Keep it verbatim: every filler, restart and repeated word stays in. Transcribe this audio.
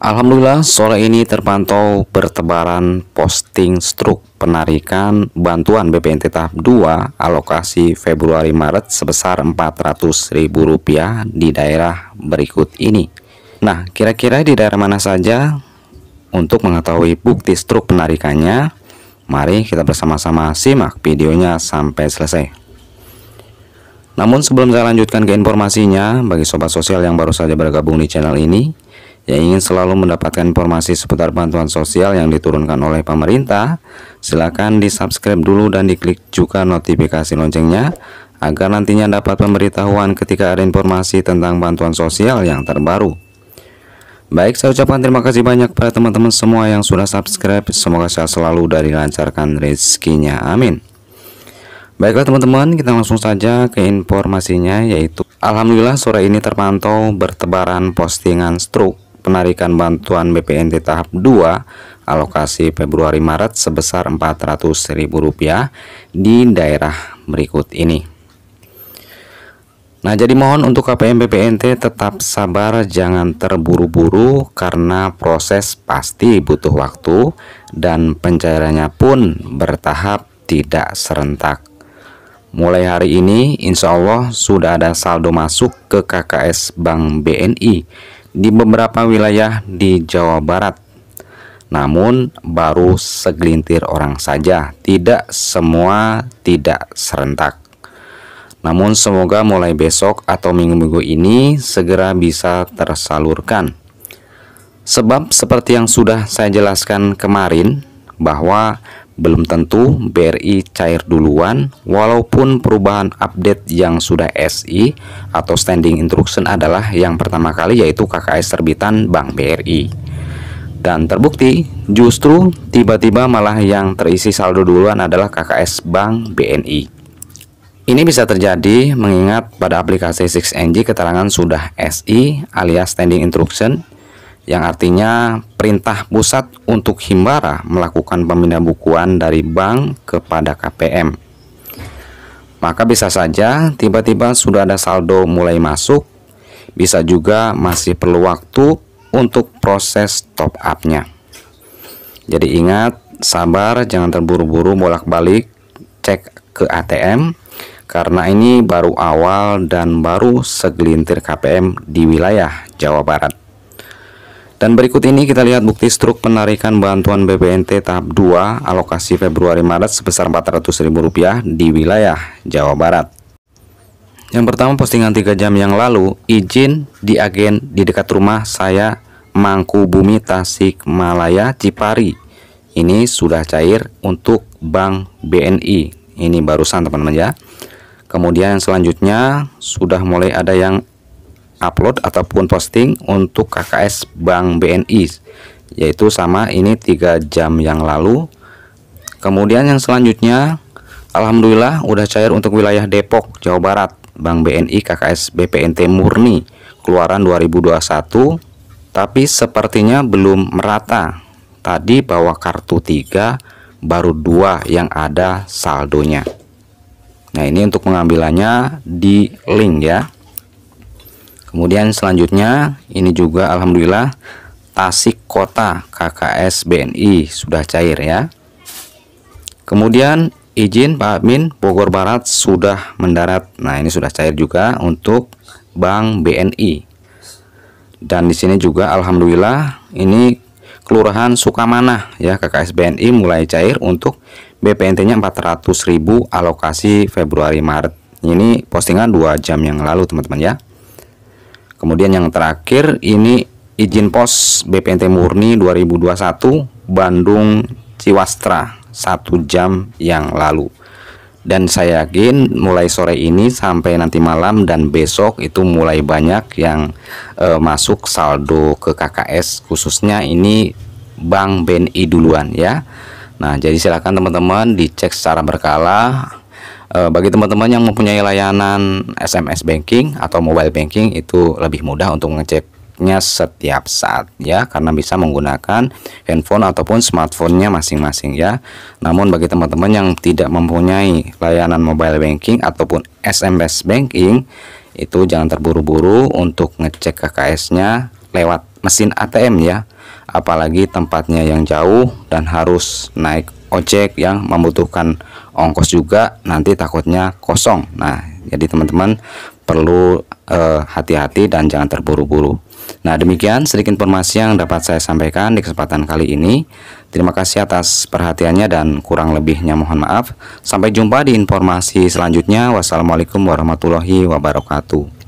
Alhamdulillah sore ini terpantau bertebaran posting struk penarikan bantuan B P N T tahap dua alokasi Februari Maret sebesar empat ratus ribu rupiah di daerah berikut ini. Nah, kira-kira di daerah mana saja? Untuk mengetahui bukti struk penarikannya, mari kita bersama-sama simak videonya sampai selesai. Namun sebelum saya lanjutkan ke informasinya, bagi sobat sosial yang baru saja bergabung di channel ini yang ingin selalu mendapatkan informasi seputar bantuan sosial yang diturunkan oleh pemerintah, silakan di subscribe dulu dan diklik juga notifikasi loncengnya agar nantinya dapat pemberitahuan ketika ada informasi tentang bantuan sosial yang terbaru. Baik, saya ucapkan terima kasih banyak pada teman-teman semua yang sudah subscribe. Semoga saya selalu dilancarkan rezekinya, amin. Baiklah teman-teman, kita langsung saja ke informasinya, yaitu alhamdulillah sore ini terpantau bertebaran postingan struk penarikan bantuan B P N T tahap dua alokasi Februari Maret sebesar empat ratus ribu rupiah di daerah berikut ini. Nah, jadi mohon untuk K P M B P N T tetap sabar, jangan terburu-buru karena proses pasti butuh waktu dan pencairannya pun bertahap, tidak serentak. Mulai hari ini insya Allah sudah ada saldo masuk ke K K S Bank B N I di beberapa wilayah di Jawa Barat. Namun baru segelintir orang saja, tidak semua, tidak serentak. Namun semoga mulai besok atau minggu-minggu ini segera bisa tersalurkan. Sebab seperti yang sudah saya jelaskan kemarin, bahwa belum tentu B R I cair duluan, walaupun perubahan update yang sudah S I atau Standing Instruction adalah yang pertama kali, yaitu K K S terbitan Bank B R I. Dan terbukti justru tiba-tiba malah yang terisi saldo duluan adalah K K S Bank B N I. Ini bisa terjadi mengingat pada aplikasi enam N G keterangan sudah S I alias Standing Instruction, yang artinya perintah pusat untuk Himbara melakukan pemindah bukuan dari bank kepada K P M. Maka bisa saja tiba-tiba sudah ada saldo mulai masuk, bisa juga masih perlu waktu untuk proses top up-nya. Jadi ingat, sabar, jangan terburu-buru bolak-balik cek ke A T M, karena ini baru awal dan baru segelintir K P M di wilayah Jawa Barat. Dan berikut ini kita lihat bukti struk penarikan bantuan B P N T tahap dua alokasi Februari Maret sebesar empat ratus ribu rupiah di wilayah Jawa Barat. Yang pertama, postingan tiga jam yang lalu, izin di agen di dekat rumah saya Mangkubumi, Tasikmalaya, Cipari. Ini sudah cair untuk Bank B N I. Ini barusan teman-teman ya. Kemudian yang selanjutnya sudah mulai ada yang upload ataupun posting untuk K K S Bank B N I, yaitu sama ini tiga jam yang lalu. Kemudian yang selanjutnya alhamdulillah udah cair untuk wilayah Depok, Jawa Barat, Bank B N I K K S B P N T murni keluaran dua ribu dua puluh satu, tapi sepertinya belum merata. Tadi bawa kartu tiga baru dua yang ada saldonya. Nah, ini untuk pengambilannya di link ya. Kemudian selanjutnya ini juga alhamdulillah Tasik Kota K K S B N I sudah cair ya. Kemudian izin Pak Admin Bogor Barat sudah mendarat. Nah, ini sudah cair juga untuk Bank B N I. Dan di sini juga alhamdulillah ini Kelurahan Sukamanah ya, K K S B N I mulai cair untuk B P N T-nya empat ratus ribu alokasi Februari Maret. Ini postingan dua jam yang lalu teman-teman ya. Kemudian yang terakhir ini izin pos B P N T murni dua ribu dua puluh satu Bandung Ciwastra satu jam yang lalu. Dan saya yakin mulai sore ini sampai nanti malam dan besok itu mulai banyak yang e, masuk saldo ke K K S, khususnya ini Bank B N I duluan ya. Nah, jadi silakan teman-teman dicek secara berkala. E, bagi teman-teman yang mempunyai layanan S M S banking atau mobile banking itu lebih mudah untuk mengeceknya setiap saat ya, karena bisa menggunakan handphone ataupun smartphone-nya masing-masing ya. Namun bagi teman-teman yang tidak mempunyai layanan mobile banking ataupun S M S banking, itu jangan terburu-buru untuk ngecek K K S-nya lewat mesin A T M ya, apalagi tempatnya yang jauh dan harus naik ojek yang membutuhkan ongkos juga, nanti takutnya kosong. Nah, jadi teman-teman perlu hati-hati eh, dan jangan terburu-buru. Nah, demikian sedikit informasi yang dapat saya sampaikan di kesempatan kali ini. Terima kasih atas perhatiannya dan kurang lebihnya mohon maaf. Sampai jumpa di informasi selanjutnya. Wassalamualaikum warahmatullahi wabarakatuh.